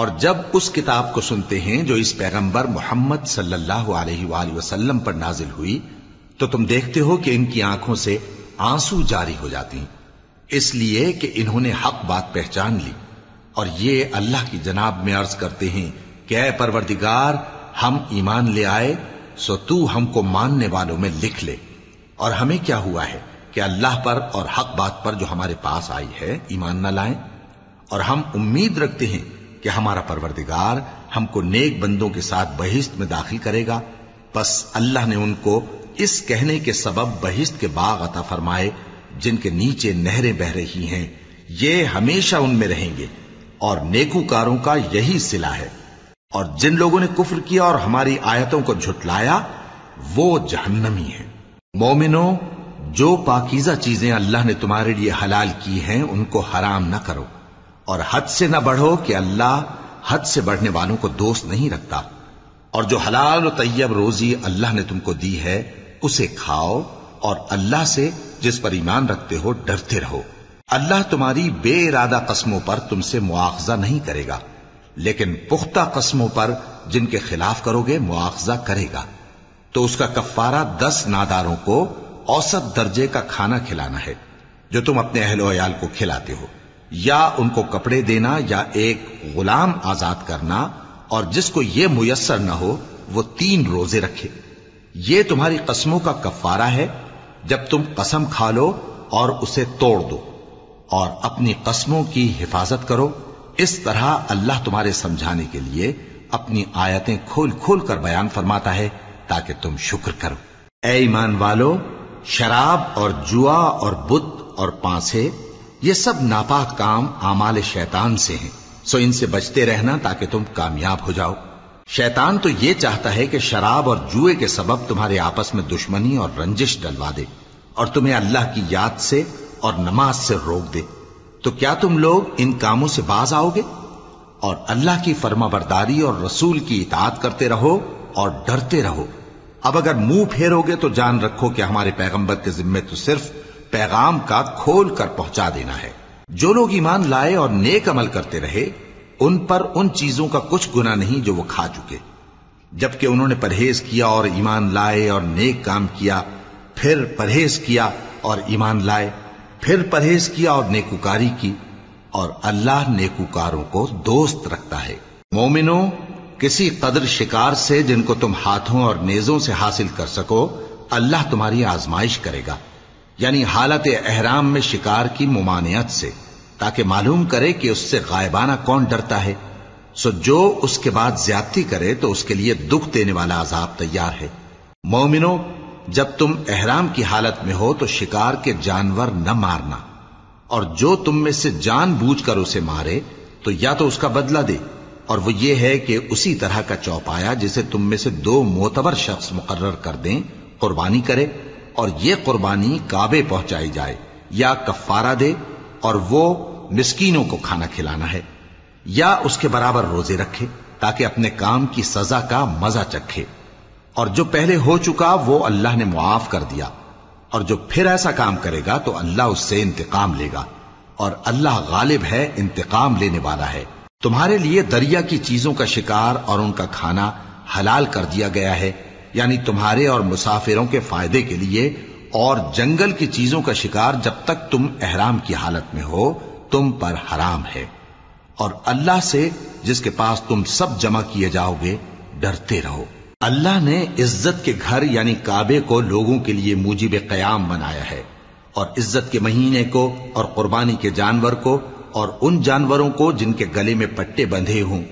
और जब उस किताब को सुनते हैं जो इस पैगंबर मोहम्मद सल्लल्लाहु अलैहि वसल्लम पर नाजिल हुई तो तुम देखते हो कि इनकी आंखों से आंसू जारी हो जाती हैं, इसलिए कि इन्होंने हक बात पहचान ली। और ये अल्लाह की जनाब में अर्ज करते हैं कि ऐ परवरदिगार, हम ईमान ले आए सो तू हमको मानने वालों में लिख ले। और हमें क्या हुआ है कि अल्लाह पर और हक बात पर जो हमारे पास आई है ईमान न लाएं, और हम उम्मीद रखते हैं कि हमारा परवरदिगार हमको नेक बंदों के साथ बहिश्त में दाखिल करेगा। बस अल्लाह ने उनको इस कहने के सबब बहिश्त के बाग अता फरमाए जिनके नीचे नहरें बह रही हैं, ये हमेशा उनमें रहेंगे और नेकूकारों का यही सिला है। और जिन लोगों ने कुफ्र किया और हमारी आयतों को झुटलाया वो जहन्नमी हैं। मोमिनो, जो पाकीज़ा चीजें अल्लाह ने तुम्हारे लिए हलाल की हैं उनको हराम न करो और हद से न बढ़ो कि अल्लाह हद से बढ़ने वालों को दोस्त नहीं रखता। और जो हलाल और तैयब रोजी अल्लाह ने तुमको दी है उसे खाओ और अल्लाह से जिस पर ईमान रखते हो डरते रहो। अल्लाह तुम्हारी बेइरादा कस्मों पर तुमसे मुआखजा नहीं करेगा, लेकिन पुख्ता कस्मों पर जिनके खिलाफ करोगे मुआखजा करेगा। तो उसका कफारा 10 नादारों को औसत दर्जे का खाना खिलाना है जो तुम अपने अहलो अयाल को खिलाते हो, या उनको कपड़े देना, या एक गुलाम आजाद करना, और जिसको ये मुयस्सर न हो वो 3 रोजे रखे। ये तुम्हारी कस्मों का कफारा है जब तुम कसम खा लो और उसे तोड़ दो, और अपनी कस्मों की हिफाजत करो। इस तरह अल्लाह तुम्हारे समझाने के लिए अपनी आयतें खोल खोल कर बयान फरमाता है ताकि तुम शुक्र करो। ऐ ईमान वालो, शराब और जुआ और बुत और पांसे ये सब नापाक काम आमाल शैतान से हैं, सो इनसे बचते रहना ताकि तुम कामयाब हो जाओ। शैतान तो ये चाहता है कि शराब और जुए के सबब तुम्हारे आपस में दुश्मनी और रंजिश डलवा दे और तुम्हें अल्लाह की याद से और नमाज से रोक दे। तो क्या तुम लोग इन कामों से बाज आओगे? और अल्लाह की फरमाबरदारी और रसूल की इताअत करते रहो और डरते रहो। अब अगर मुंह फेरोगे तो जान रखो कि हमारे पैगंबर के जिम्मे तो सिर्फ पैगाम का खोल कर पहुंचा देना है। जो लोग ईमान लाए और नेक अमल करते रहे उन पर उन चीजों का कुछ गुना नहीं जो वो खा चुके, जबकि उन्होंने परहेज किया और ईमान लाए और नेक काम किया, फिर परहेज किया और ईमान लाए, फिर परहेज किया और नेकुकारी की, और अल्लाह नेकुकारों को दोस्त रखता है। मोमिनो, किसी कदर शिकार से जिनको तुम हाथों और नेजों से हासिल कर सको अल्लाह तुम्हारी आजमाइश करेगा, यानी हालत एहराम में शिकार की मुमानियत से, ताकि मालूम करे कि उससे गायबाना कौन डरता है। सो जो उसके बाद ज्यादती करे तो उसके लिए दुख देने वाला अजाब तैयार है। मोमिनो, जब तुम एहराम की हालत में हो तो शिकार के जानवर न मारना, और जो तुम में से जानबूझकर उसे मारे तो या तो उसका बदला दे, और वो ये है कि उसी तरह का चौपाया जिसे तुम में से 2 मोतबर शख्स मुकर्रर कर दें कुर्बानी करे, और ये कुर्बानी काबे पहुंचाई जाए या कफारा दे, और वो मिस्कीनों को खाना खिलाना है, या उसके बराबर रोजे रखे ताकि अपने काम की सजा का मजा चखे। और जो पहले हो चुका वो अल्लाह ने मुआफ कर दिया, और जो फिर ऐसा काम करेगा तो अल्लाह उससे इंतकाम लेगा, और अल्लाह गालिब है, इंतकाम लेने वाला है। तुम्हारे लिए दरिया की चीजों का शिकार और उनका खाना हलाल कर दिया गया है, यानी तुम्हारे और मुसाफिरों के फायदे के लिए, और जंगल की चीजों का शिकार जब तक तुम एहराम की हालत में हो तुम पर हराम है। और अल्लाह से जिसके पास तुम सब जमा किए जाओगे डरते रहो। अल्लाह ने इज्जत के घर यानी काबे को लोगों के लिए मूजिब कयाम बनाया है, और इज्जत के महीने को और कुर्बानी के जानवर को और उन जानवरों को जिनके गले में पट्टे बंधे हों।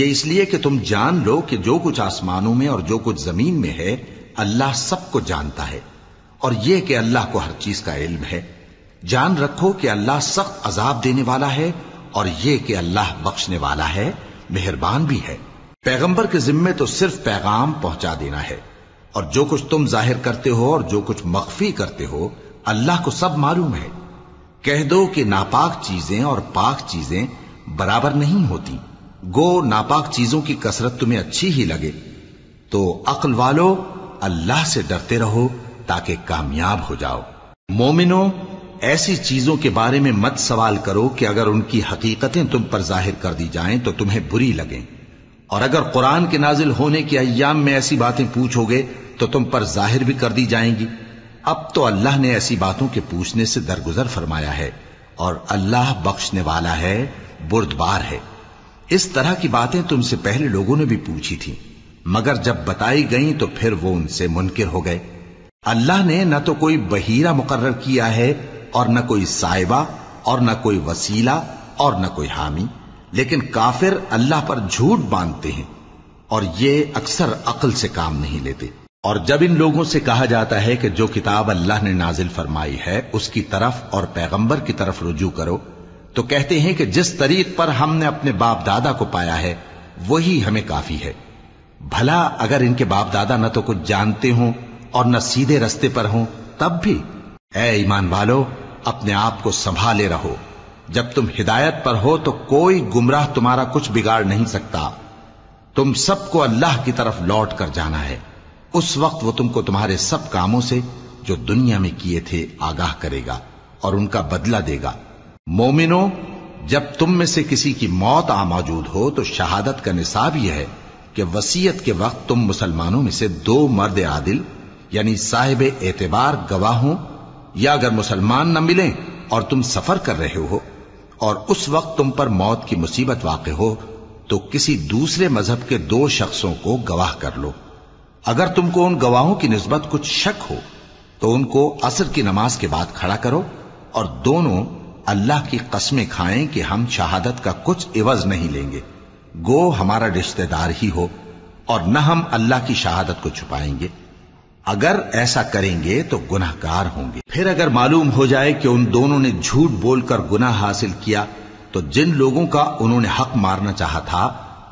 ये इसलिए कि तुम जान लो कि जो कुछ आसमानों में और जो कुछ जमीन में है अल्लाह सबको जानता है, और यह कि अल्लाह को हर चीज का इल्म है। जान रखो कि अल्लाह सख्त अजाब देने वाला है, और यह कि अल्लाह बख्शने वाला है, मेहरबान भी है। पैगंबर के जिम्मे तो सिर्फ पैगाम पहुंचा देना है, और जो कुछ तुम जाहिर करते हो और जो कुछ मख्फी करते हो अल्लाह को सब मालूम है। कह दो कि नापाक चीजें और पाक चीजें बराबर नहीं होती, गो नापाक चीजों की कसरत तुम्हें अच्छी ही लगे। तो अक्ल वालो, अल्लाह से डरते रहो ताकि कामयाब हो जाओ। मोमिनो, ऐसी चीजों के बारे में मत सवाल करो कि अगर उनकी हकीकतें तुम पर जाहिर कर दी जाएं तो तुम्हें बुरी लगें, और अगर कुरान के नाजिल होने के अय्याम में ऐसी बातें पूछोगे तो तुम पर जाहिर भी कर दी जाएंगी। अब तो अल्लाह ने ऐसी बातों के पूछने से दरगुजर फरमाया है, और अल्लाह बख्शने वाला है, बुर्दबार है। इस तरह की बातें तुमसे पहले लोगों ने भी पूछी थी, मगर जब बताई गई तो फिर वो उनसे मुनकिर हो गए। अल्लाह ने न तो कोई बहीरा मुकर्रर किया है, और न कोई साइबा, और न कोई वसीला, और न कोई हामी, लेकिन काफिर अल्लाह पर झूठ बांधते हैं और ये अक्सर अक्ल से काम नहीं लेते। और जब इन लोगों से कहा जाता है कि जो किताब अल्लाह ने नाजिल फरमाई है उसकी तरफ और पैगंबर की तरफ रुजू करो, तो कहते हैं कि जिस तरीक पर हमने अपने बाप दादा को पाया है वही हमें काफी है। भला अगर इनके बाप दादा न तो कुछ जानते हों और न सीधे रास्ते पर हों, तब भी ऐ ईमान वालो, अपने आप को संभाले रहो। जब तुम हिदायत पर हो तो कोई गुमराह तुम्हारा कुछ बिगाड़ नहीं सकता। तुम सबको अल्लाह की तरफ लौट कर जाना है। उस वक्त वो तुमको तुम्हारे सब कामों से जो दुनिया में किए थे आगाह करेगा और उनका बदला देगा। मोमिनो, जब तुम में से किसी की मौत आ मौजूद हो तो शहादत का निसाब यह है कि वसीयत के वक्त तुम मुसलमानों में से दो मर्द आदिल यानी साहिब एतबार गवाहों, या अगर मुसलमान न मिलें और तुम सफर कर रहे हो और उस वक्त तुम पर मौत की मुसीबत वाक़े हो तो किसी दूसरे मजहब के दो शख्सों को गवाह कर लो। अगर तुमको उन गवाहों की निस्बत कुछ शक हो तो उनको असर की नमाज के बाद खड़ा करो और दोनों अल्लाह की कस्में खाएं कि हम शहादत का कुछ इवज नहीं लेंगे, गो हमारा रिश्तेदार ही हो, और न हम अल्लाह की शहादत को छुपाएंगे। अगर ऐसा करेंगे तो गुनाहगार होंगे। फिर अगर मालूम हो जाए कि उन दोनों ने झूठ बोलकर गुनाह हासिल किया तो जिन लोगों का उन्होंने हक मारना चाहा था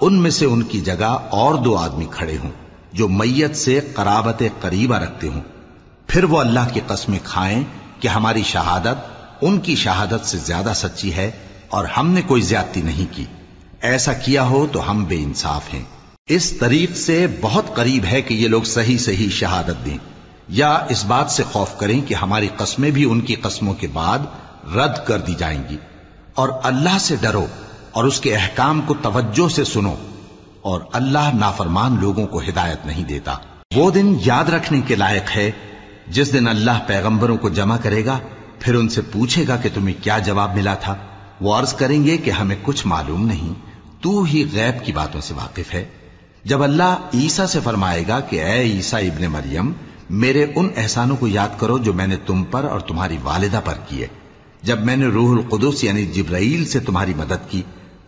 उनमें से उनकी जगह और दो आदमी खड़े हों जो मैयत से कराबत करीबा रखते हों। फिर वो अल्लाह की कसमें खाएं कि हमारी शहादत उनकी शहादत से ज्यादा सच्ची है और हमने कोई ज्यादती नहीं की, ऐसा किया हो तो हम बेइंसाफ हैं। इस तरीक से बहुत करीब है कि ये लोग सही सही शहादत दें, या इस बात से खौफ करें कि हमारी कस्में भी उनकी कस्मों के बाद रद्द कर दी जाएंगी। और अल्लाह से डरो और उसके अहकाम को तवज्जो से सुनो, और अल्लाह नाफरमान लोगों को हिदायत नहीं देता। वो दिन याद रखने के लायक है जिस दिन अल्लाह पैगंबरों को जमा करेगा, फिर उनसे पूछेगा कि तुम्हें क्या जवाब मिला था। वो अर्ज करेंगे कि हमें कुछ मालूम नहीं, तू ही गैब की बातों से वाकिफ है। जब अल्लाह ईसा से फरमाएगा कि ऐ ईसा इब्ने मरियम, मेरे उन एहसानों को याद करो जो मैंने तुम पर और तुम्हारी वालिदा पर किए, जब मैंने रूहुल कुदुस यानी जिब्राइल से तुम्हारी मदद की,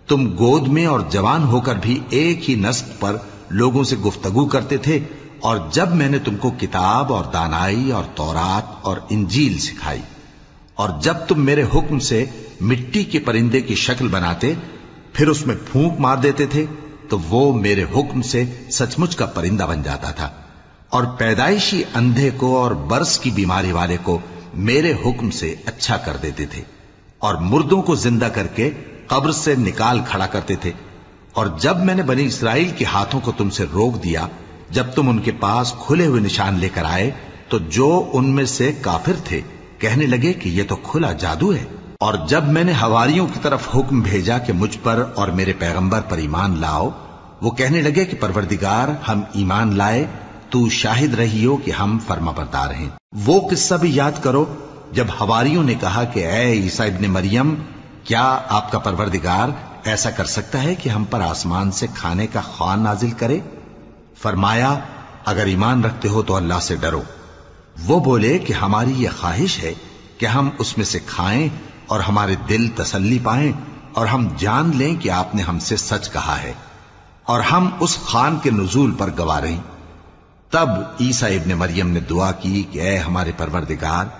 तुम गोद में और जवान होकर भी एक ही नस्ल पर लोगों से गुफ्तगू करते थे, और जब मैंने तुमको किताब और दानाई और तौरात और इंजील सिखाई, और जब तुम मेरे हुक्म से मिट्टी के परिंदे की शक्ल बनाते फिर उसमें फूंक मार देते थे तो वो मेरे हुक्म से सचमुच का परिंदा बन जाता था, और पैदाइशी अंधे को और बरस की बीमारी वाले को मेरे हुक्म से अच्छा कर देते थे, और मुर्दों को जिंदा करके कब्र से निकाल खड़ा करते थे। और जब मैंने बनी इसराइल के हाथों को तुमसे रोक दिया, जब तुम उनके पास खुले हुए निशान लेकर आए, तो जो उनमें से काफिर थे कहने लगे कि यह तो खुला जादू है। और जब मैंने हवारियों की तरफ हुक्म भेजा कि मुझ पर और मेरे पैगंबर पर ईमान लाओ, वो कहने लगे कि परवरदिगार, हम ईमान लाए, तू शाहिद रही हो कि हम फर्माबरदार हैं। वो किस्सा भी याद करो जब हवारियों ने कहा कि ऐ ईसा इब्ने मरियम, क्या आपका परवरदिगार ऐसा कर सकता है कि हम पर आसमान से खाने का खान नाजिल करे? फरमाया, अगर ईमान रखते हो तो अल्लाह से डरो। वो बोले कि हमारी ये ख्वाहिश है कि हम उसमें से खाएं और हमारे दिल तसल्ली पाएं और हम जान लें कि आपने हमसे सच कहा है और हम उस खान के नुजूल पर गवाह रहीं। तब ईसा इब्ने मरियम ने दुआ की कि ऐ हमारे परवरदिगार,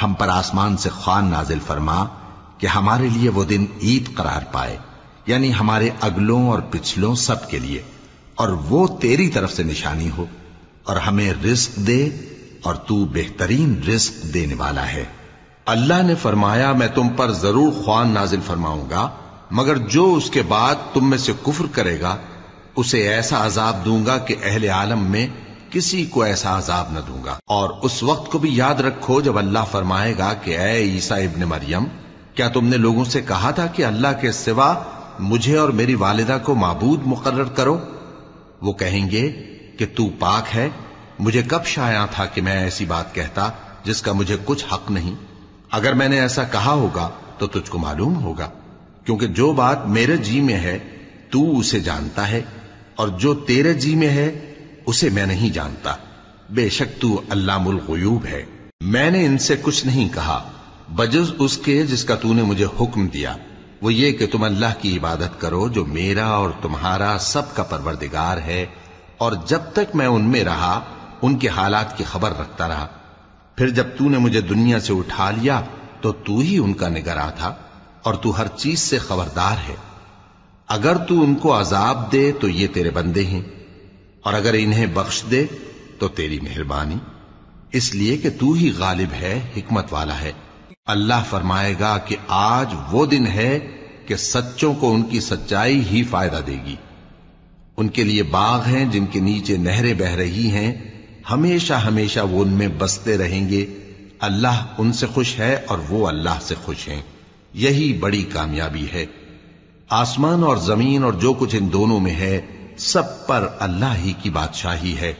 हम पर आसमान से खान नाजिल फरमा कि हमारे लिए वो दिन ईद करार पाए, यानी हमारे अगलों और पिछलों सब के लिए, और वो तेरी तरफ से निशानी हो, और हमें रिस्क दे, और तू बेहतरीन रिस्क देने वाला है। अल्लाह ने फरमाया, मैं तुम पर जरूर ख्वान नाजिल फरमाऊंगा, मगर जो उसके बाद तुम में से कुफ्र करेगा उसे ऐसा अजाब दूंगा कि अहले आलम में किसी को ऐसा अजाब न दूंगा। और उस वक्त को भी याद रखो जब अल्लाह फरमाएगा कि ऐ ईसा इब्ने मरियम, क्या तुमने लोगों से कहा था कि अल्लाह के सिवा मुझे और मेरी वालिदा को माबूद मुकर्रर करो? वो कहेंगे कि तू पाक है, मुझे कब शाया था कि मैं ऐसी बात कहता जिसका मुझे कुछ हक नहीं। अगर मैंने ऐसा कहा होगा तो तुझको मालूम होगा, क्योंकि जो बात मेरे जी में है तू उसे जानता है, और जो तेरे जी में है उसे मैं नहीं जानता। बेशक तू अल्लामुल गुयूब है। मैंने इनसे कुछ नहीं कहा बजज़ उसके जिसका तूने मुझे हुक्म दिया, वो ये कि तुम अल्लाह की इबादत करो जो मेरा और तुम्हारा सबका परवरदिगार है। और जब तक मैं उनमें रहा उनके हालात की खबर रखता रहा, फिर जब तूने मुझे दुनिया से उठा लिया तो तू ही उनका निगरां था और तू हर चीज से खबरदार है। अगर तू उनको अजाब दे तो ये तेरे बंदे हैं, और अगर इन्हें बख्श दे तो तेरी मेहरबानी, इसलिए कि तू ही गालिब है, हिकमत वाला है। अल्लाह फरमाएगा कि आज वो दिन है कि सच्चों को उनकी सच्चाई ही फायदा देगी। उनके लिए बाग हैं जिनके नीचे नहरें बह रही हैं, हमेशा हमेशा वो उनमें बसते रहेंगे। अल्लाह उनसे खुश है और वो अल्लाह से खुश हैं। यही बड़ी कामयाबी है। आसमान और जमीन और जो कुछ इन दोनों में है सब पर अल्लाह ही की बादशाही है,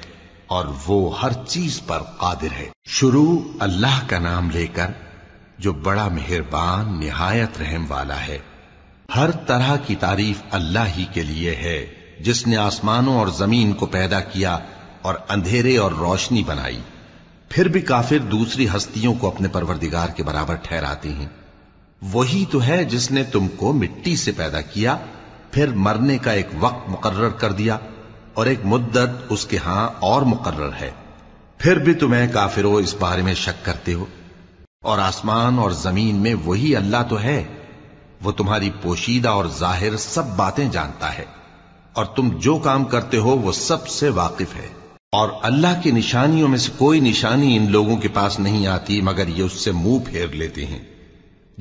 और वो हर चीज पर कादिर है। शुरू अल्लाह का नाम लेकर जो बड़ा मेहरबान निहायत रहम वाला है। हर तरह की तारीफ अल्लाह ही के लिए है जिसने आसमानों और जमीन को पैदा किया और अंधेरे और रोशनी बनाई। फिर भी काफिर दूसरी हस्तियों को अपने परवरदिगार के बराबर ठहराते हैं। वही तो है जिसने तुमको मिट्टी से पैदा किया, फिर मरने का एक वक्त मुकर्रर कर दिया और एक मुद्दत उसके हां और मुकर्रर है। फिर भी तुम्हें काफिरो इस बारे में शक करते हो। और आसमान और जमीन में वही अल्लाह तो है, वो तुम्हारी पोशीदा और जाहिर सब बातें जानता है, और तुम जो काम करते हो वो सबसे वाकिफ है। और अल्लाह की निशानियों में से कोई निशानी इन लोगों के पास नहीं आती मगर ये उससे मुंह फेर लेते हैं।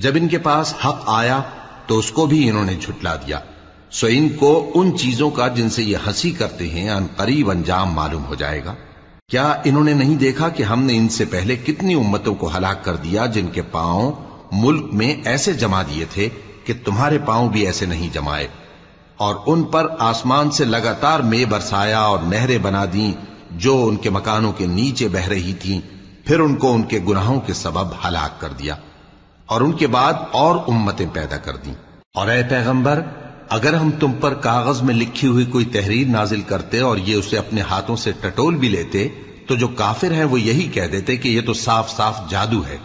जब इनके पास हक आया तो उसको भी इन्होंने झुटला दिया, सो इनको उन चीजों का जिनसे ये हंसी करते हैं अनकरीब अंजाम मालूम हो जाएगा। क्या इन्होंने नहीं देखा कि हमने इनसे पहले कितनी उम्मतों को हलाक कर दिया जिनके पांव मुल्क में ऐसे जमा दिए थे कि तुम्हारे पांव भी ऐसे नहीं जमाए, और उन पर आसमान से लगातार मे बरसाया और नहरें बना दी जो उनके मकानों के नीचे बह रही थीं, फिर उनको उनके गुनाहों के सबब हलाक कर दिया और उनके बाद और उम्मतें पैदा कर दी। और ऐ पैगंबर, अगर हम तुम पर कागज में लिखी हुई कोई तहरीर नाजिल करते और ये उसे अपने हाथों से टटोल भी लेते तो जो काफिर हैं वो यही कह देते कि ये तो साफ साफ जादू है,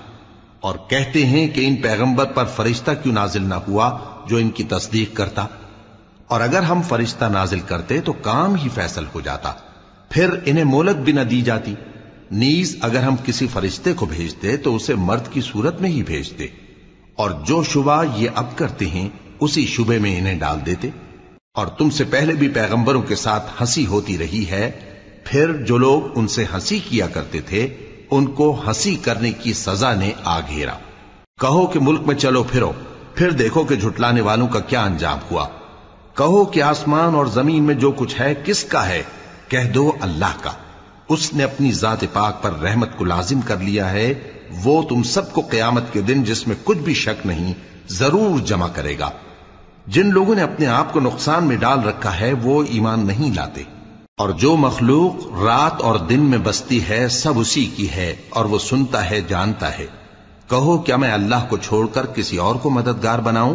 और कहते हैं कि इन पैगंबर पर फरिश्ता क्यों नाजिल ना हुआ जो इनकी तस्दीक करता, और अगर हम फरिश्ता नाजिल करते तो काम ही फैसल हो जाता, फिर इन्हें मोहलत भी न दी जाती। नीज अगर हम किसी फरिश्ते को भेजते तो उसे मर्द की सूरत में ही भेजते, और जो शुबा ये अब करते हैं उसी शुबे में इन्हें डाल देते। और तुमसे पहले भी पैगंबरों के साथ हंसी होती रही है, फिर जो लोग उनसे हंसी किया करते थे उनको हंसी करने की सजा ने आ घेरा। कहो कि मुल्क में चलो फिरो, फिर देखो कि झुटलाने वालों का क्या अंजाम हुआ। कहो कि आसमान और जमीन में जो कुछ है किसका है, कह दो अल्लाह का, उसने अपनी जात पाक पर रहमत को लाजिम कर लिया है। वो तुम सबको कयामत के दिन जिसमें कुछ भी शक नहीं जरूर जमा करेगा। जिन लोगों ने अपने आप को नुकसान में डाल रखा है वो ईमान नहीं लाते, और जो मखलूक रात और दिन में बसती है सब उसी की है, और वो सुनता है जानता है। कहो क्या मैं अल्लाह को छोड़कर किसी और को मददगार बनाऊं,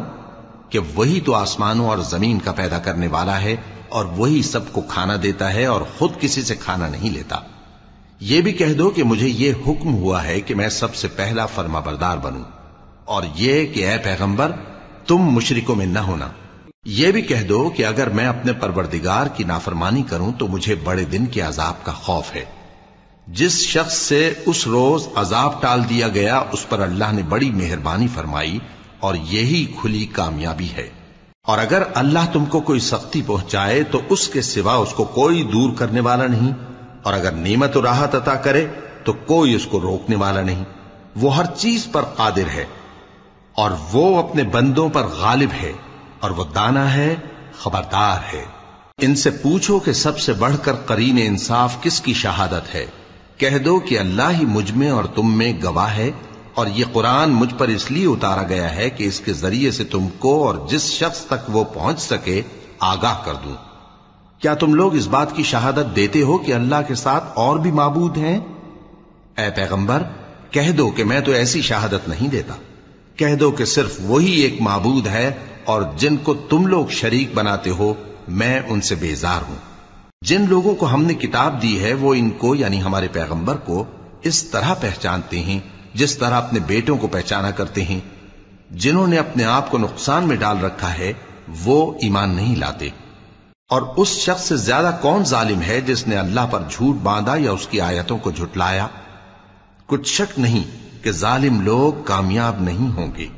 कि वही तो आसमानों और जमीन का पैदा करने वाला है, और वही सबको खाना देता है और खुद किसी से खाना नहीं लेता। यह भी कह दो कि मुझे यह हुक्म हुआ है कि मैं सबसे पहला फरमाबरदार बनूं, और यह कि ऐ पैगंबर तुम मुशरिकों में न होना। यह भी कह दो कि अगर मैं अपने परवरदिगार की नाफरमानी करूं तो मुझे बड़े दिन के अजाब का खौफ है। जिस शख्स से उस रोज अजाब टाल दिया गया उस पर अल्लाह ने बड़ी मेहरबानी फरमाई, और यही खुली कामयाबी है। और अगर अल्लाह तुमको कोई सख्ती पहुंचाए तो उसके सिवा उसको कोई दूर करने वाला नहीं, और अगर नेमत और राहत अता करे तो कोई उसको रोकने वाला नहीं। वो हर चीज पर कादिर है, और वो अपने बंदों पर गालिब है, और वो दाना है, खबरदार है। इनसे पूछो कि सबसे बढ़कर करीने इंसाफ किसकी शहादत है। कह दो कि अल्लाह ही मुझ में और तुम में गवाह है, और ये कुरान मुझ पर इसलिए उतारा गया है कि इसके जरिए से तुमको और जिस शख्स तक वो पहुंच सके आगाह कर दूं। क्या तुम लोग इस बात की शहादत देते हो कि अल्लाह के साथ और भी माबूद हैं? ऐ पैगंबर, कह दो कि मैं तो ऐसी शहादत नहीं देता। कह दो कि सिर्फ वही एक माबूद है, और जिनको तुम लोग शरीक बनाते हो मैं उनसे बेजार हूं। जिन लोगों को हमने किताब दी है वो इनको यानी हमारे पैगंबर को इस तरह पहचानते हैं जिस तरह अपने बेटों को पहचाना करते हैं। जिन्होंने अपने आप को नुकसान में डाल रखा है वो ईमान नहीं लाते। और उस शख्स से ज्यादा कौन जालिम है जिसने अल्लाह पर झूठ बांधा या उसकी आयतों को झुटलाया। कुछ शक नहीं कि जालिम लोग कामयाब नहीं होंगे।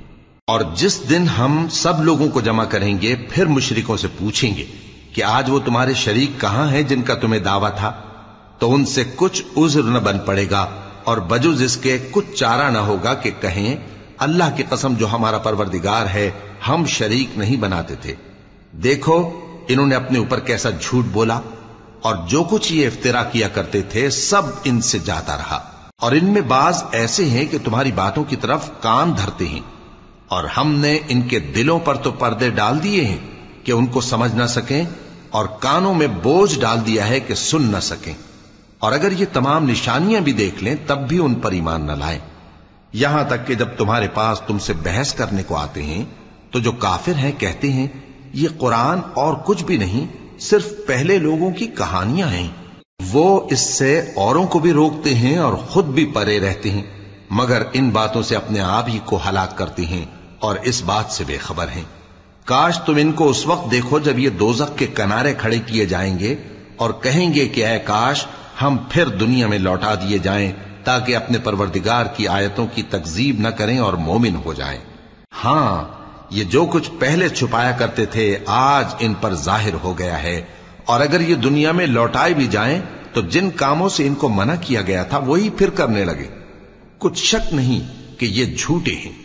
और जिस दिन हम सब लोगों को जमा करेंगे फिर मुशरिकों से पूछेंगे कि आज वो तुम्हारे शरीक कहां हैं जिनका तुम्हें दावा था, तो उनसे कुछ उज्र न बन पड़ेगा और बजुज इसके कुछ चारा न होगा कि कहें अल्लाह की कसम जो हमारा परवरदिगार है हम शरीक नहीं बनाते थे। देखो इन्होंने अपने ऊपर कैसा झूठ बोला, और जो कुछ ये इफ्तिरा किया करते थे सब इनसे जाता रहा। और इनमें बाज ऐसे हैं कि तुम्हारी बातों की तरफ कान धरते हैं, और हमने इनके दिलों पर तो पर्दे डाल दिए हैं कि उनको समझ ना सकें, और कानों में बोझ डाल दिया है कि सुन ना सकें। और अगर ये तमाम निशानियां भी देख लें तब भी उन पर ईमान न लाएं। यहां तक कि जब तुम्हारे पास तुमसे बहस करने को आते हैं तो जो काफिर हैं कहते हैं ये कुरान और कुछ भी नहीं सिर्फ पहले लोगों की कहानियां हैं। वो इससे औरों को भी रोकते हैं और खुद भी परे रहते हैं, मगर इन बातों से अपने आप ही को हलाक करते हैं और इस बात से बेखबर हैं। काश तुम इनको उस वक्त देखो जब ये दोज़ख के किनारे खड़े किए जाएंगे और कहेंगे कि ऐ काश हम फिर दुनिया में लौटा दिए जाएं ताकि अपने परवरदिगार की आयतों की तकजीब न करें और मोमिन हो जाएं। हाँ, ये जो कुछ पहले छुपाया करते थे आज इन पर जाहिर हो गया है, और अगर ये दुनिया में लौटाए भी जाएं तो जिन कामों से इनको मना किया गया था वही फिर करने लगे। कुछ शक नहीं कि ये झूठे हैं,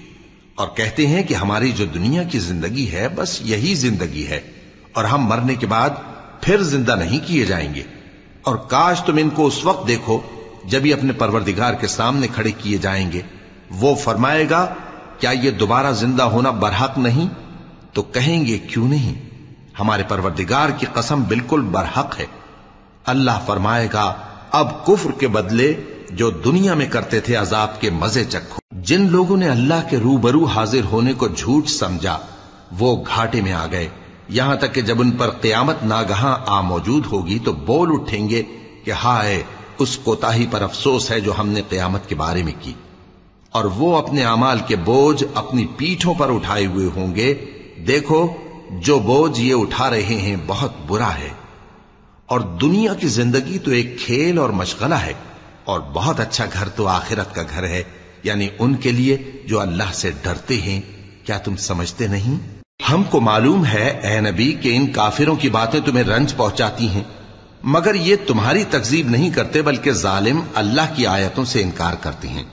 और कहते हैं कि हमारी जो दुनिया की जिंदगी है बस यही जिंदगी है और हम मरने के बाद फिर जिंदा नहीं किए जाएंगे। और काश तुम इनको उस वक्त देखो जब ये अपने परवरदिगार के सामने खड़े किए जाएंगे। वो फरमाएगा क्या ये दोबारा जिंदा होना बरहक नहीं? तो कहेंगे क्यों नहीं, हमारे परवरदिगार की कसम बिल्कुल बरहक है। अल्लाह फरमाएगा अब कुफ्र के बदले जो दुनिया में करते थे अजाब के मजे चखो। जिन लोगों ने अल्लाह के रूबरू हाजिर होने को झूठ समझा वो घाटे में आ गए, यहां तक कि जब उन पर क़यामत नागहां आ मौजूद होगी तो बोल उठेंगे कि हाय उस कोताही पर अफसोस है जो हमने क़यामत के बारे में की। और वो अपने अमाल के बोझ अपनी पीठों पर उठाए हुए होंगे। देखो जो बोझ ये उठा रहे हैं बहुत बुरा है, और दुनिया की जिंदगी तो एक खेल और मशगला है, और बहुत अच्छा घर तो आखिरत का घर है यानी उनके लिए जो अल्लाह से डरते हैं। क्या तुम समझते नहीं? हमको मालूम है ऐ नबी कि इन काफिरों की बातें तुम्हें रंज पहुंचाती हैं, मगर ये तुम्हारी तकजीब नहीं करते बल्कि जालिम अल्लाह की आयतों से इनकार करते हैं।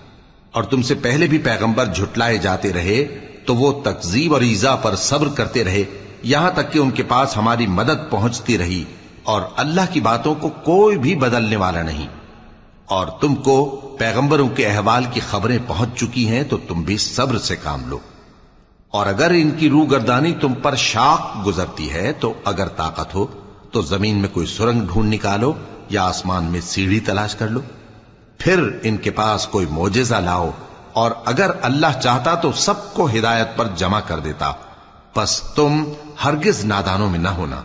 और तुमसे पहले भी पैगंबर झुटलाए जाते रहे तो वो तकजीब और ईजा पर सब्र करते रहे, यहां तक कि उनके पास हमारी मदद पहुंचती रही, और अल्लाह की बातों को कोई भी बदलने वाला नहीं। और तुमको पैगंबरों के अहवाल की खबरें पहुंच चुकी हैं तो तुम भी सब्र से काम लो। और अगर इनकी रूगर्दानी तुम पर शाख गुजरती है तो अगर ताकत हो तो जमीन में कोई सुरंग ढूंढ निकालो या आसमान में सीढ़ी तलाश कर लो, फिर इनके पास कोई मोजिजा लाओ। और अगर अल्लाह चाहता तो सबको हिदायत पर जमा कर देता। बस तुम हरगिज नादानों में ना होना।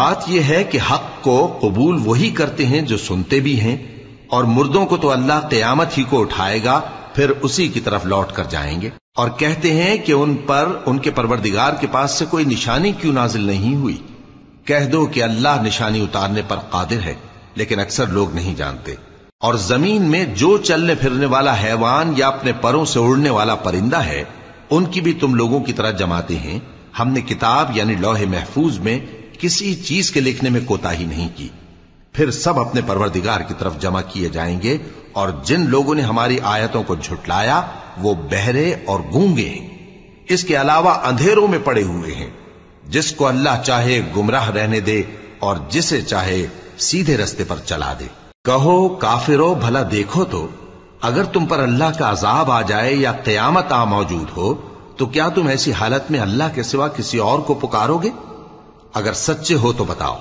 बात यह है कि हक को कबूल वही करते हैं जो सुनते भी हैं, और मुर्दों को तो अल्लाह क़यामत ही को उठाएगा, फिर उसी की तरफ लौट कर जाएंगे। और कहते हैं कि उन पर उनके परवरदिगार के पास से कोई निशानी क्यों नाजिल नहीं हुई। कह दो कि अल्लाह निशानी उतारने पर कादिर है, लेकिन अक्सर लोग नहीं जानते। और जमीन में जो चलने फिरने वाला हैवान या अपने परों से उड़ने वाला परिंदा है उनकी भी तुम लोगों की तरह जमाते हैं। हमने किताब यानी लौहे महफूज में किसी चीज के लिखने में कोताही नहीं की। फिर सब अपने परवरदिगार की तरफ जमा किए जाएंगे, और जिन लोगों ने हमारी आयतों को झुटलाया वो बहरे और गूंगे हैं, इसके अलावा अंधेरों में पड़े हुए हैं। जिसको अल्लाह चाहे गुमराह रहने दे और जिसे चाहे सीधे रास्ते पर चला दे। कहो काफिरो, भला देखो तो अगर तुम पर अल्लाह का अजाब आ जाए या क़यामत आ मौजूद हो तो क्या तुम ऐसी हालत में अल्लाह के सिवा किसी और को पुकारोगे? अगर सच्चे हो तो बताओ।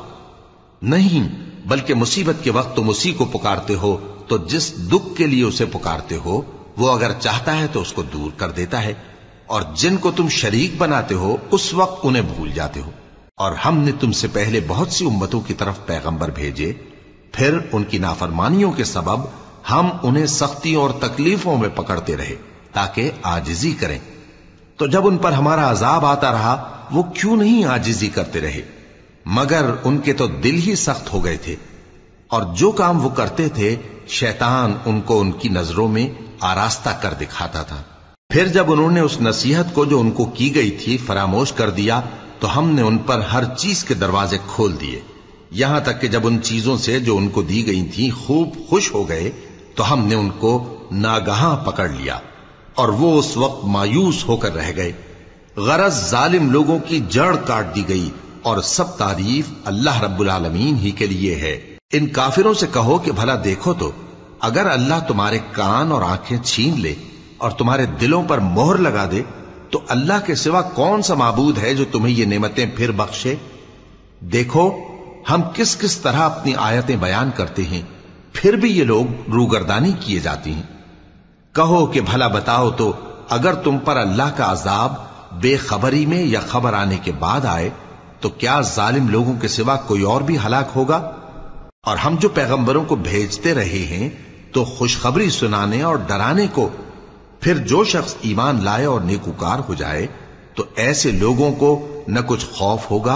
नहीं, बल्कि मुसीबत के वक्त तुम उसी को पुकारते हो तो जिस दुख के लिए उसे पुकारते हो वो अगर चाहता है तो उसको दूर कर देता है, और जिनको तुम शरीक बनाते हो उस वक्त उन्हें भूल जाते हो। और हमने तुमसे पहले बहुत सी उम्मतों की तरफ पैगंबर भेजे, फिर उनकी नाफरमानियों के सबब हम उन्हें सख्तियों और तकलीफों में पकड़ते रहे ताकि आजिजी करें। तो जब उन पर हमारा अजाब आता रहा वो क्यों नहीं आजिजी करते रहे, मगर उनके तो दिल ही सख्त हो गए थे, और जो काम वो करते थे शैतान उनको उनकी नजरों में आरास्ता कर दिखाता था। फिर जब उन्होंने उस नसीहत को जो उनको की गई थी फरामोश कर दिया तो हमने उन पर हर चीज के दरवाजे खोल दिए, यहां तक कि जब उन चीजों से जो उनको दी गई थी खूब खुश हो गए तो हमने उनको नागहां पकड़ लिया और वो उस वक्त मायूस होकर रह गए। गरज जालिम लोगों की जड़ काट दी गई और सब तारीफ अल्लाह रब्बुल आलमीन ही के लिए है। इन काफिरों से कहो कि भला देखो तो अगर अल्लाह तुम्हारे कान और आंखें छीन ले और तुम्हारे दिलों पर मोहर लगा दे तो अल्लाह के सिवा कौन सा माबूद है जो तुम्हें ये नेमतें फिर बख्शे। देखो हम किस किस तरह अपनी आयतें बयान करते हैं फिर भी ये लोग रूगर्दानी किए जाती हैं। कहो कि भला बताओ तो अगर तुम पर अल्लाह का अजाब बेखबरी में या खबर आने के बाद आए तो क्या जालिम लोगों के सिवा कोई और भी हलाक होगा? और हम जो पैगंबरों को भेजते रहे हैं तो खुशखबरी सुनाने और डराने को, फिर जो शख्स ईमान लाए और नेकूकार हो जाए तो ऐसे लोगों को न कुछ खौफ होगा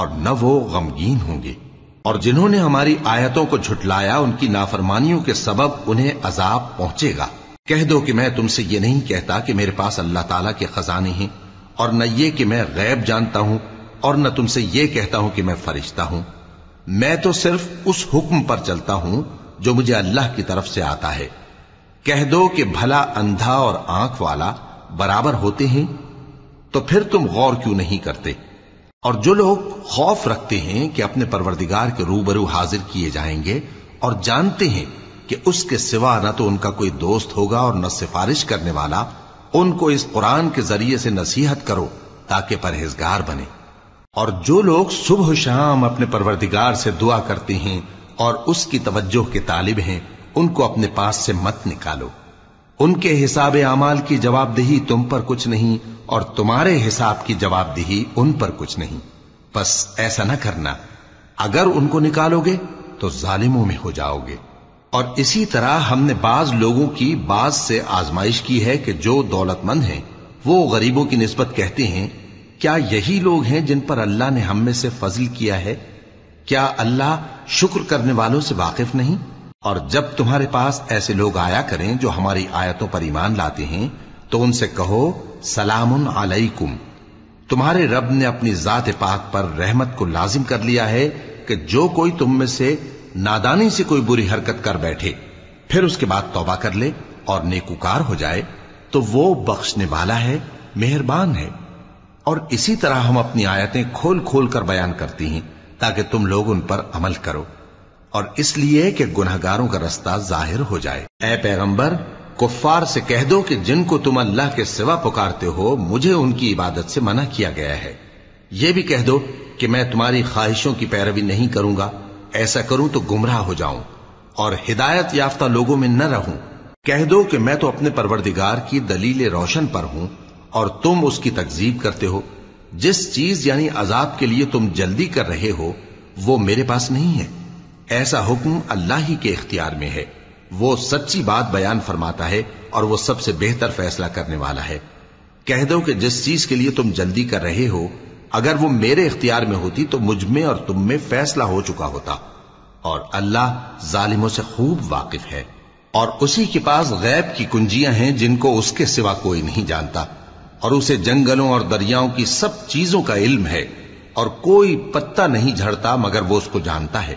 और न वो गमगीन होंगे। और जिन्होंने हमारी आयतों को झुटलाया उनकी नाफरमानियों के सबब उन्हें अजाब पहुंचेगा। कह दो कि मैं तुमसे ये नहीं कहता कि मेरे पास अल्लाह ताला के खजाने हैं, और न ये कि मैं गैब जानता हूं, और न तुमसे ये कहता हूं कि मैं फरिश्ता हूं। मैं तो सिर्फ उस हुक्म पर चलता हूं जो मुझे अल्लाह की तरफ से आता है। कह दो कि भला अंधा और आंख वाला बराबर होते हैं, तो फिर तुम गौर क्यों नहीं करते? और जो लोग खौफ रखते हैं कि अपने परवरदिगार के रूबरू हाजिर किए जाएंगे और जानते हैं कि उसके सिवा न तो उनका कोई दोस्त होगा और न सिफारिश करने वाला, उनको इस कुरान के जरिए से नसीहत करो ताकि परहेजगार बने। और जो लोग सुबह शाम अपने परवरदिगार से दुआ करते हैं और उसकी तवज्जो के तालिब हैं उनको अपने पास से मत निकालो। उनके हिसाब आमाल की जवाबदेही तुम पर कुछ नहीं और तुम्हारे हिसाब की जवाबदेही उन पर कुछ नहीं, बस ऐसा न करना, अगर उनको निकालोगे तो जालिमों में हो जाओगे। और इसी तरह हमने बाज लोगों की बाज से आजमाइश की है कि जो दौलतमंद हैं वो गरीबों की निस्बत कहते हैं क्या यही लोग हैं जिन पर अल्लाह ने हम में से फजल किया है? क्या अल्लाह शुक्र करने वालों से वाकिफ नहीं? और जब तुम्हारे पास ऐसे लोग आया करें जो हमारी आयतों पर ईमान लाते हैं तो उनसे कहो सलामुन अलैकुम, तुम्हारे रब ने अपनी जात पाक पर रहमत को लाजिम कर लिया है कि जो कोई तुम में से नादानी से कोई बुरी हरकत कर बैठे फिर उसके बाद तौबा कर ले और नेकुकार हो जाए तो वो बख्शने वाला है, मेहरबान है। और इसी तरह हम अपनी आयतें खोल खोल कर बयान करती हैं ताकि तुम लोग उन पर अमल करो, और इसलिए कि गुनहगारों का रास्ता जाहिर हो जाए। ऐ पैगंबर, कुफ्फार से कह दो कि जिनको तुम अल्लाह के सिवा पुकारते हो मुझे उनकी इबादत से मना किया गया है। यह भी कह दो कि मैं तुम्हारी ख्वाहिशों की पैरवी नहीं करूंगा, ऐसा करूं तो गुमराह हो जाऊं और हिदायत याफ्ता लोगों में न रहूं। कह दो कि मैं तो अपने परवरदिगार की दलील रोशन पर हूं और तुम उसकी तकजीब करते हो। जिस चीज यानी अजाब के लिए तुम जल्दी कर रहे हो वो मेरे पास नहीं है, ऐसा हुक्म अल्लाह ही के इख्तियार में है। वो सच्ची बात बयान फरमाता है और वो सबसे बेहतर फैसला करने वाला है। कह दो कि जिस चीज के लिए तुम जल्दी कर रहे हो अगर वो मेरे इख्तियार में होती तो मुझ में और तुम में फैसला हो चुका होता, और अल्लाह जालिमों से खूब वाकिफ है। और उसी के पास गैब की कुंजियां हैं जिनको उसके सिवा कोई नहीं जानता, और उसे जंगलों और दरियाओं की सब चीजों का इल्म है, और कोई पत्ता नहीं झड़ता मगर वो उसको जानता है,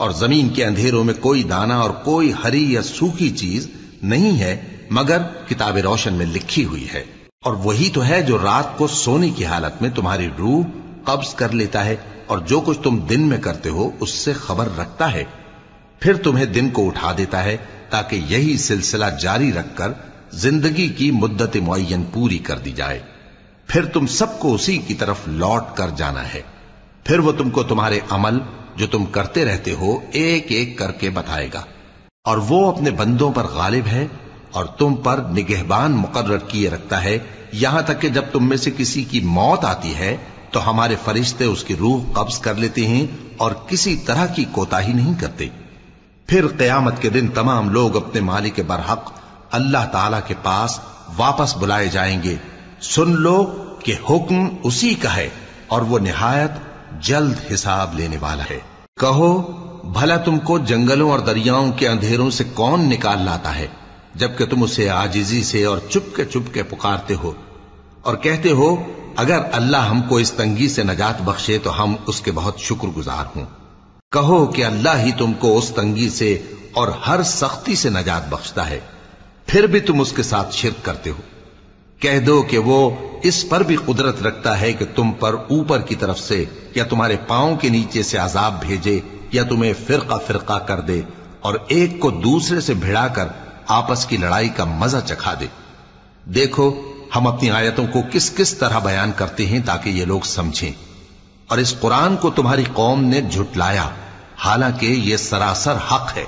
और जमीन के अंधेरों में कोई दाना और कोई हरी या सूखी चीज नहीं है मगर किताब रोशन में लिखी हुई है। और वही तो है जो रात को सोने की हालत में तुम्हारी रूह कब्ज कर लेता है और जो कुछ तुम दिन में करते हो उससे खबर रखता है, फिर तुम्हें दिन को उठा देता है ताकि यही सिलसिला जारी रखकर जिंदगी की मुद्दत मुअय्यन पूरी कर दी जाए। फिर तुम सबको उसी की तरफ लौट कर जाना है। फिर वो तुमको तुम्हारे अमल जो तुम करते रहते हो एक एक करके बताएगा, और वो अपने बंदों पर गालिब है और तुम पर निगहबान मुकर्रर किए रखता है, यहां तक कि जब तुम में से किसी की मौत आती है तो हमारे फरिश्ते उसकी रूह कब्ज कर लेते हैं और किसी तरह की कोताही नहीं करते। फिर क़यामत के दिन तमाम लोग अपने मालिक बरहक अल्लाह ताला के पास वापस बुलाए जाएंगे। सुन लो कि हुक्म उसी का है और वो निहायत जल्द हिसाब लेने वाला है। कहो, भला तुमको जंगलों और दरियाओं के अंधेरों से कौन निकाल लाता है, जबकि तुम उसे आजिजी से और चुपके पुकारते हो और कहते हो अगर अल्लाह हमको इस तंगी से नजात बख्शे तो हम उसके बहुत शुक्रगुजार हों। कहो कि अल्लाह ही तुमको उस तंगी से और हर सख्ती से नजात बख्शता है, फिर भी तुम उसके साथ शिर्क करते हो। कह दो कि वो इस पर भी कुदरत रखता है कि तुम पर ऊपर की तरफ से या तुम्हारे पांव के नीचे से अजाब भेजे या तुम्हें फिरका फिरका कर दे और एक को दूसरे से भिड़ाकर आपस की लड़ाई का मजा चखा दे। देखो, हम अपनी आयतों को किस किस तरह बयान करते हैं ताकि ये लोग समझें, और इस कुरान को तुम्हारी कौम ने झुटलाया, हालांकि ये सरासर हक है।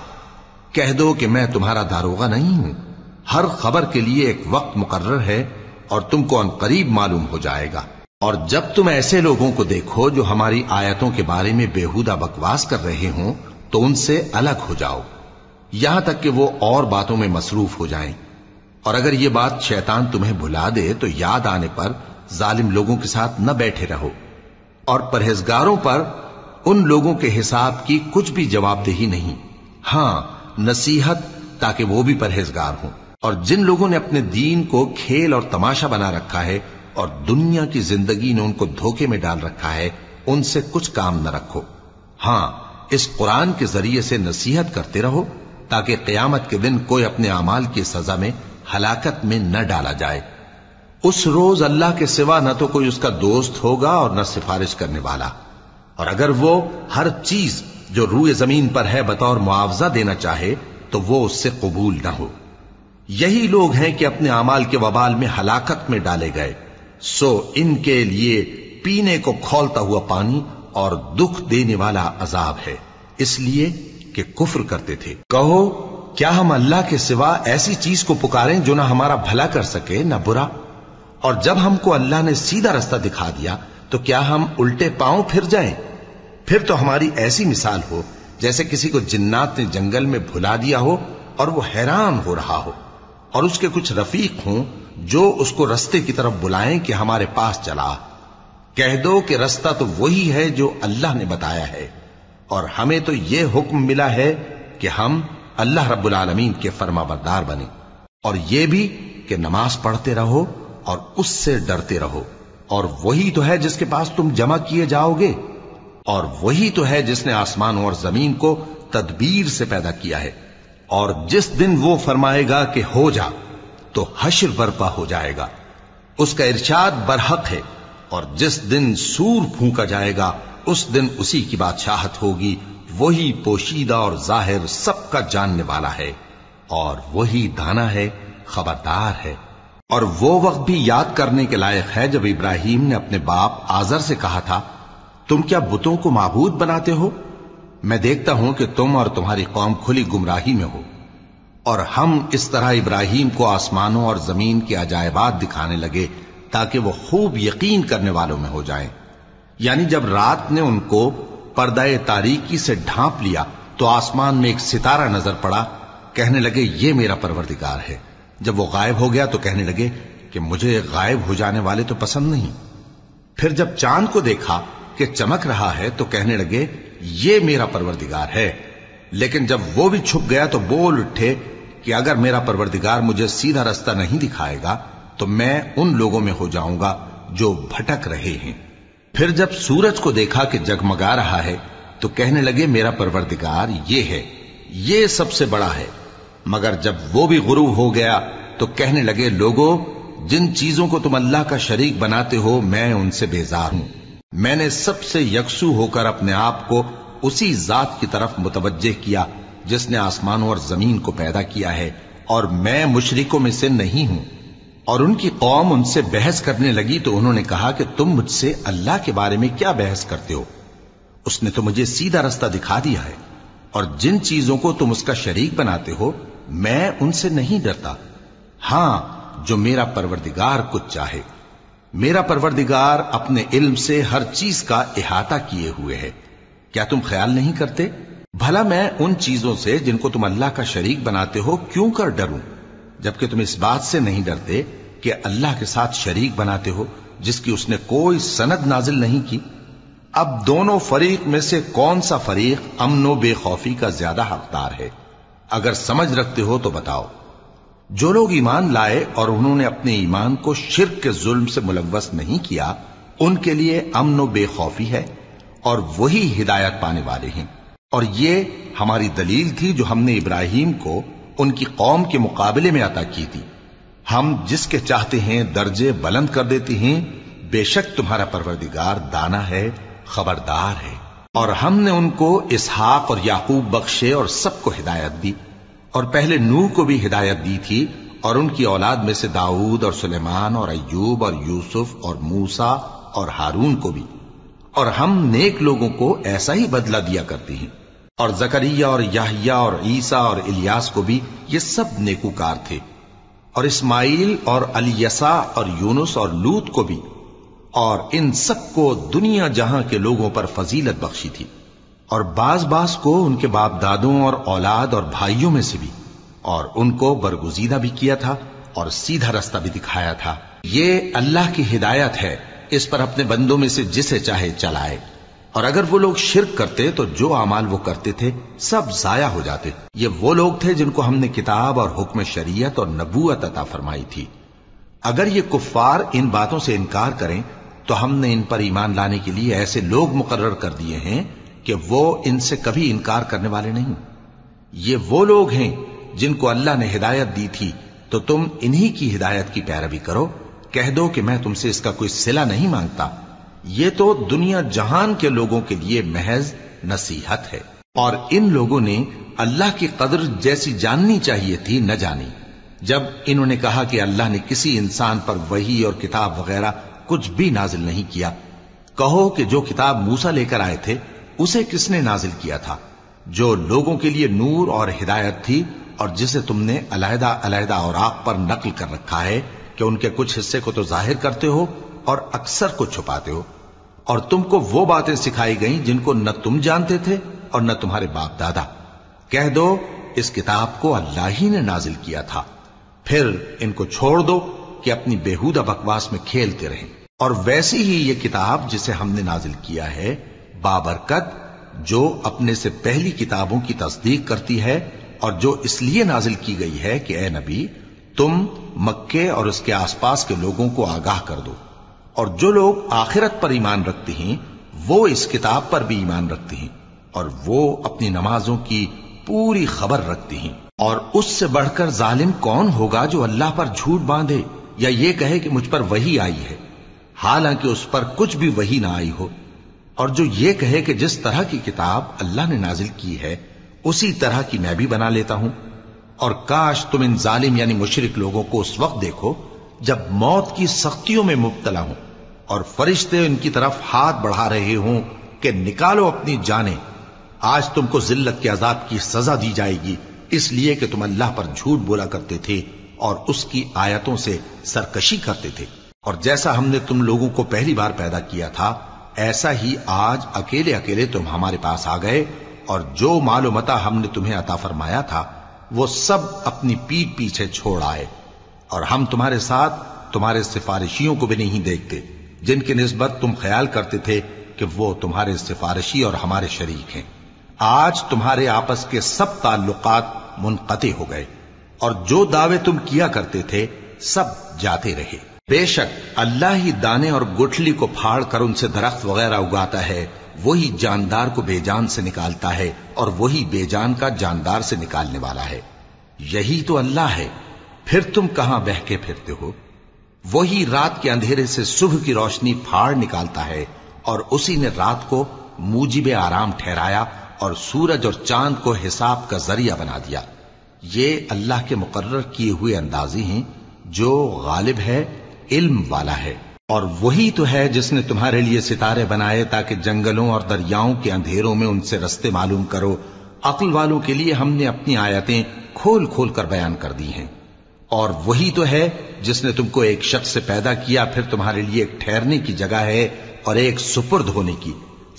कह दो कि मैं तुम्हारा दारोगा नहीं हूं, हर खबर के लिए एक वक्त मुकर्रर है और तुमको अनकरीब मालूम हो जाएगा। और जब तुम ऐसे लोगों को देखो जो हमारी आयतों के बारे में बेहुदा बकवास कर रहे हों तो उनसे अलग हो जाओ, यहां तक कि वो और बातों में मसरूफ हो जाएं। और अगर ये बात शैतान तुम्हें भुला दे तो याद आने पर जालिम लोगों के साथ न बैठे रहो, और परहेजगारों पर उन लोगों के हिसाब की कुछ भी जवाबदेही नहीं। हाँ, नसीहत, ताकि वो भी परहेजगार हों। और जिन लोगों ने अपने दीन को खेल और तमाशा बना रखा है और दुनिया की जिंदगी ने उनको धोखे में डाल रखा है, उनसे कुछ काम न रखो। हाँ, इस कुरान के जरिए से नसीहत करते रहो ताकि क़यामत के दिन कोई अपने अमाल की सजा में हलाकत में न डाला जाए। उस रोज अल्लाह के सिवा न तो कोई उसका दोस्त होगा और न सिफारिश करने वाला, और अगर वो हर चीज जो रूए जमीन पर है बतौर मुआवजा देना चाहे तो वो उससे कबूल न हो। यही लोग हैं कि अपने अमाल के वबाल में हलाकत में डाले गए, सो इनके लिए पीने को खौलता हुआ पानी और दुख देने वाला अजाब है, इसलिए कि कुफ्र करते थे। कहो, क्या हम अल्लाह के सिवा ऐसी चीज को पुकारें जो ना हमारा भला कर सके ना बुरा, और जब हमको अल्लाह ने सीधा रास्ता दिखा दिया तो क्या हम उल्टे पांव फिर जाएं? फिर तो हमारी ऐसी मिसाल हो जैसे किसी को जिन्नात ने जंगल में भुला दिया हो और वो हैरान हो रहा हो, और उसके कुछ रफीक हों जो उसको रास्ते की तरफ बुलाएं कि हमारे पास चला। कह दो कि रास्ता तो वही है जो अल्लाह ने बताया है, और हमें तो यह हुक्म मिला है कि हम अल्लाह रब्बुल आलमीन के फरमाबरदार बने, और यह भी कि नमाज पढ़ते रहो और उससे डरते रहो, और वही तो है जिसके पास तुम जमा किए जाओगे, और वही तो है जिसने आसमान और जमीन को तदबीर से पैदा किया है। और जिस दिन वो फरमाएगा कि हो जा तो हश्र बर्पा हो जाएगा, उसका इरशाद बरहक है। और जिस दिन सूर फूंका जाएगा उस दिन उसी की बादशाहत होगी, वही पोशीदा और जाहिर सबका जानने वाला है, और वही दाना है, खबरदार है। और वो वक्त भी याद करने के लायक है जब इब्राहीम ने अपने बाप आजर से कहा था, तुम क्या बुतों को माबूद बनाते हो? मैं देखता हूं कि तुम और तुम्हारी कौम खुली गुमराही में हो। और हम इस तरह इब्राहीम को आसमानों और जमीन के अजायबात दिखाने लगे ताकि वो खूब यकीन करने वालों में हो जाएं। यानी जब रात ने उनको पर्दाए तारीकी से ढांप लिया तो आसमान में एक सितारा नजर पड़ा, कहने लगे ये मेरा परवरदिगार है। जब वो गायब हो गया तो कहने लगे कि मुझे गायब हो जाने वाले तो पसंद नहीं। फिर जब चांद को देखा कि चमक रहा है तो कहने लगे ये मेरा परवरदिगार है। लेकिन जब वो भी छुप गया तो बोल उठे कि अगर मेरा परवरदिगार मुझे सीधा रास्ता नहीं दिखाएगा तो मैं उन लोगों में हो जाऊंगा जो भटक रहे हैं। फिर जब सूरज को देखा कि जगमगा रहा है तो कहने लगे मेरा परवरदिगार ये है, ये सबसे बड़ा है। मगर जब वो भी गुरूब हो गया तो कहने लगे लोगों, जिन चीजों को तुम अल्लाह का शरीक बनाते हो मैं उनसे बेजार हूं। मैंने सबसे यकसू होकर अपने आप को उसी जात की तरफ मुतवज्जे किया जिसने आसमानों और जमीन को पैदा किया है, और मैं मुशरिकों में से नहीं हूं। और उनकी कौम उनसे बहस करने लगी तो उन्होंने कहा कि तुम मुझसे अल्लाह के बारे में क्या बहस करते हो, उसने तो मुझे सीधा रास्ता दिखा दिया है, और जिन चीजों को तुम उसका शरीक बनाते हो मैं उनसे नहीं डरता। हां, जो मेरा परवरदिगार कुछ चाहे। मेरा परवरदिगार अपने इल्म से हर चीज का इहाता किए हुए है। क्या तुम ख्याल नहीं करते? भला मैं उन चीजों से जिनको तुम अल्लाह का शरीक बनाते हो क्यों कर डरूं, जबकि तुम इस बात से नहीं डरते कि अल्लाह के साथ शरीक बनाते हो जिसकी उसने कोई सनद नाजिल नहीं की। अब दोनों फरीक में से कौन सा फरीक अमन व बेखौफी का ज्यादा हकदार है? अगर समझ रखते हो तो बताओ। जो लोग ईमान लाए और उन्होंने अपने ईमान को शिर्क के जुल्म से मुलव्वस नहीं किया, उनके लिए अमन व बेखौफी है और वही हिदायत पाने वाले हैं। और ये हमारी दलील थी जो हमने इब्राहिम को उनकी कौम के मुकाबले में अता की थी। हम जिसके चाहते हैं दर्जे बुलंद कर देते हैं, बेशक तुम्हारा परवरदिगार दाना है, खबरदार है। और हमने उनको इसहाक और याकूब बख्शे और सबको हिदायत दी, और पहले नूह को भी हिदायत दी थी, और उनकी औलाद में से दाऊद और सुलेमान और अय्यूब और यूसुफ और मूसा और हारून को भी। और हम नेक लोगों को ऐसा ही बदला दिया करते हैं। और जकरिया और याहिया और ईसा और इलियास को भी, ये सब नेकूकार थे। और इस्माइल और अलियसा और यूनुस और लूत को भी, और इन सब को दुनिया जहां के लोगों पर फजीलत बख्शी थी। और बाज को उनके बाप दादों और औलाद और भाइयों में से भी, और उनको बरगुजीदा भी किया था और सीधा रास्ता भी दिखाया था। ये अल्लाह की हिदायत है, इस पर अपने बंदों में से जिसे चाहे चलाए। और अगर वो लोग शिर्क करते तो जो अमाल वो करते थे सब जाया हो जाते। ये वो लोग थे जिनको हमने किताब और हुक्म शरीयत और नबूवत अता फरमाई थी। अगर ये कुफ्फार इन बातों से इनकार करें तो हमने इन पर ईमान लाने के लिए ऐसे लोग मुकर्रर कर दिए हैं कि वो इनसे कभी इनकार करने वाले नहीं। ये वो लोग हैं जिनको अल्लाह ने हिदायत दी थी, तो तुम इन्हीं की हिदायत की पैरवी करो। कह दो कि मैं तुमसे इसका कोई सिला नहीं मांगता, ये तो दुनिया जहान के लोगों के लिए महज नसीहत है। और इन लोगों ने अल्लाह की कदर जैसी जाननी चाहिए थी, न जानी। जब इन्होंने कहा कि अल्लाह ने किसी इंसान पर वही और किताब वगैरह कुछ भी नाजिल नहीं किया, कहो कि जो किताब मूसा लेकर आए थे उसे किसने नाजिल किया था, जो लोगों के लिए नूर और हिदायत थी, और जिसे तुमने अलहदा अलहदा और आप पर नकल कर रखा है कि उनके कुछ हिस्से को तो जाहिर करते हो और अक्सर को छुपाते हो। और तुमको वो बातें सिखाई गईं जिनको न तुम जानते थे और न तुम्हारे बाप दादा। कह दो इस किताब को अल्लाह ही ने नाजिल किया था। फिर इनको छोड़ दो कि अपनी बेहूदा बकवास में खेलते रहें। और वैसी ही ये किताब जिसे हमने नाजिल किया है बाबरकत, जो अपने से पहली किताबों की तस्दीक करती है, और जो इसलिए नाजिल की गई है कि ए नबी, तुम मक्के और उसके आसपास के लोगों को आगाह कर दो। और जो लोग आखिरत पर ईमान रखते हैं वो इस किताब पर भी ईमान रखते हैं, और वो अपनी नमाजों की पूरी खबर रखते हैं। और उससे बढ़कर जालिम कौन होगा जो अल्लाह पर झूठ बांधे या ये कहे कि मुझ पर वही आई है, हालांकि उस पर कुछ भी वही ना आई हो। और जो ये कहे कि जिस तरह की किताब अल्लाह ने नाजिल की है उसी तरह की मैं भी बना लेता हूं। और काश तुम इन जालिम यानी मुशरिक लोगों को उस वक्त देखो जब मौत की सख्तियों में मुब्तला हों और फरिश्ते इनकी तरफ हाथ बढ़ा रहे हों कि निकालो अपनी जानें, आज तुमको जिल्लत के अजाब की सजा दी जाएगी, इसलिए कि तुम अल्लाह पर झूठ बोला करते थे और उसकी आयतों से सरकशी करते थे। और जैसा हमने तुम लोगों को पहली बार पैदा किया था ऐसा ही आज अकेले अकेले तुम हमारे पास आ गए, और जो मालूमता हमने तुम्हें अता फरमाया था वो सब अपनी पीठ पीछे छोड़ आए। और हम तुम्हारे साथ तुम्हारे सिफारिशियों को भी नहीं देखते, जिनके निस्बत तुम ख्याल करते थे कि वो तुम्हारे सिफारिशी और हमारे शरीक हैं। आज तुम्हारे आपस के सब ताल्लुकात मुनक़ते हो गए, और जो दावे तुम किया करते थे सब जाते रहे। बेशक अल्लाह ही दाने और गुठली को फाड़ कर उनसे दरख्त वगैरह उगाता है, वही जानदार को बेजान से निकालता है और वही बेजान का जानदार से निकालने वाला है। यही तो अल्लाह है, फिर तुम कहां बहके फिरते हो? वही रात के अंधेरे से सुबह की रोशनी फाड़ निकालता है और उसी ने रात को मूजिब आराम ठहराया और सूरज और चांद को हिसाब का जरिया बना दिया। ये अल्लाह के मुकर्रर किए हुए अंदाजे हैं जो गालिब है, इल्म वाला है। और वही तो है जिसने तुम्हारे लिए सितारे बनाए ताकि जंगलों और दरियाओं के अंधेरों में उनसे रास्ते मालूम करो। अक्ल वालों के लिए हमने अपनी आयतें खोल खोल कर बयान कर दी हैं। और वही तो है जिसने तुमको एक शख्स से पैदा किया, फिर तुम्हारे लिए एक ठहरने की जगह है और एक सुपुर्द होने की।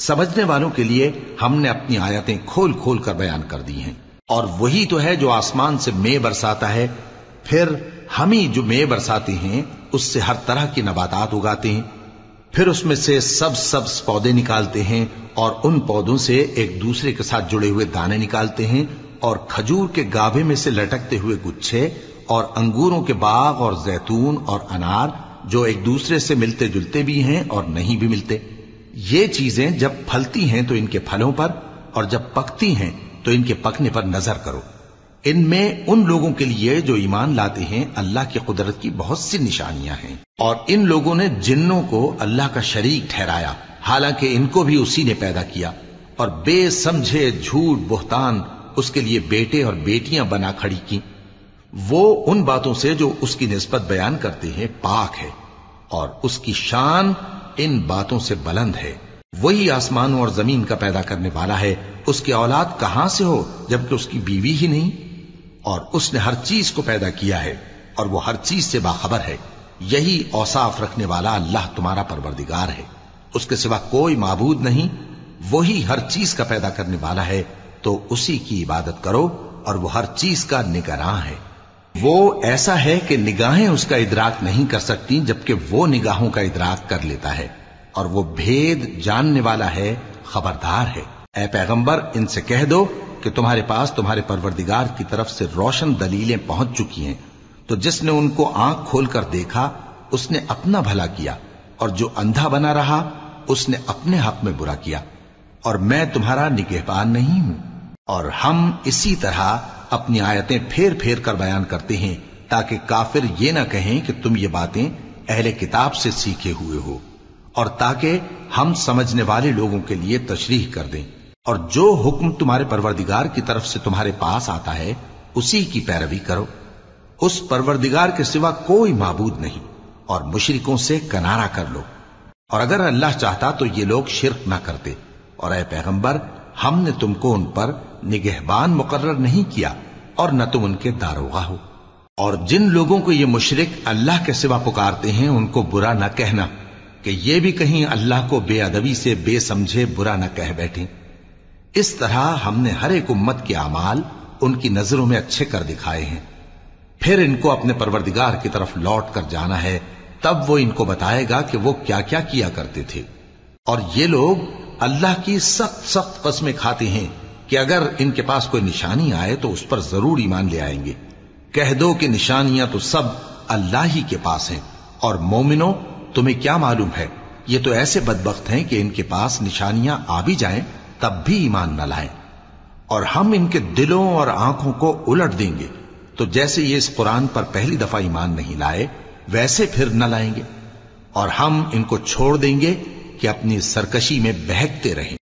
समझने वालों के लिए हमने अपनी आयतें खोल खोल कर बयान कर दी हैं। और वही तो है जो आसमान से मेह बरसाता है, फिर हम ही जो मेह बरसाते हैं उससे हर तरह की नबातात उगाते हैं, फिर उसमें से सब पौधे निकालते हैं और उन पौधों से एक दूसरे के साथ जुड़े हुए दाने निकालते हैं और खजूर के गाभे में से लटकते हुए गुच्छे और अंगूरों के बाग और जैतून और अनार जो एक दूसरे से मिलते जुलते भी हैं और नहीं भी मिलते। ये चीजें जब फलती हैं तो इनके फलों पर और जब पकती हैं तो इनके पकने पर नजर करो। इनमें उन लोगों के लिए जो ईमान लाते हैं अल्लाह की कुदरत की बहुत सी निशानियां हैं। और इन लोगों ने जिन्नों को अल्लाह का शरीक ठहराया, हालांकि इनको भी उसी ने पैदा किया। और बेसमझे झूठ बुहतान उसके लिए बेटे और बेटियां बना खड़ी की। वो उन बातों से जो उसकी निस्बत बयान करते हैं पाक है और उसकी शान इन बातों से बुलंद है। वही आसमानों और जमीन का पैदा करने वाला है। उसकी औलाद कहां से हो जबकि उसकी बीवी ही नहीं। और उसने हर चीज को पैदा किया है और वो हर चीज से बाखबर है। यही औसाफ रखने वाला अल्लाह तुम्हारा परवरदिगार है। उसके सिवा कोई माबूद नहीं। वही हर चीज का पैदा करने वाला है, तो उसी की इबादत करो। और वो हर चीज का निगरां है। वो ऐसा है कि निगाहें उसका इदराक नहीं कर सकती, जबकि वो निगाहों का इदराक कर लेता है। और वो भेद जानने वाला है, खबरदार है। ऐ पैगंबर, इनसे कह दो कि तुम्हारे पास तुम्हारे परवरदिगार की तरफ से रोशन दलीलें पहुंच चुकी हैं। तो जिसने उनको आंख खोलकर देखा उसने अपना भला किया, और जो अंधा बना रहा उसने अपने हक में बुरा किया। और मैं तुम्हारा निगहबान नहीं हूं। और हम इसी तरह अपनी आयतें फेर फेर कर बयान करते हैं ताकि काफिर ये ना कहें कि तुम ये बातें अहले किताब से सीखे हुए हो, और ताकि हम समझने वाले लोगों के लिए तशरीह कर दें। और जो हुक्म तुम्हारे परवरदिगार की तरफ से तुम्हारे पास आता है उसी की पैरवी करो। उस परवरदिगार के सिवा कोई माबूद नहीं। और मुशरिकों से किनारा कर लो। और अगर अल्लाह चाहता तो ये लोग शिर्क ना करते। और ऐ पैगंबर, हमने तुमको उन पर निगहबान मुकर्रर नहीं किया और न तुम उनके दारोगा हो। और जिन लोगों को ये मुशरिक अल्लाह के सिवा पुकारते हैं उनको बुरा न कहना कि ये भी कहीं अल्लाह को बेअदबी से बेसमझे बुरा न कह बैठे। इस तरह हमने हर एक उम्मत के अमाल उनकी नजरों में अच्छे कर दिखाए हैं। फिर इनको अपने परवरदिगार की तरफ लौट कर जाना है, तब वो इनको बताएगा कि वो क्या क्या किया करते थे। और ये लोग अल्लाह की सख्त सख्त कसमें खाते हैं कि अगर इनके पास कोई निशानी आए तो उस पर जरूर ईमान ले आएंगे। कह दो कि निशानियां तो सब अल्लाह ही के पास हैं। और मोमिनो, तुम्हें क्या मालूम है, ये तो ऐसे बदबख्त हैं कि इनके पास निशानियां आ भी जाएं तब भी ईमान न लाए। और हम इनके दिलों और आंखों को उलट देंगे, तो जैसे ये इस कुरान पर पहली दफा ईमान नहीं लाए वैसे फिर न लाएंगे। और हम इनको छोड़ देंगे कि अपनी सरकशी में बहकते रहें।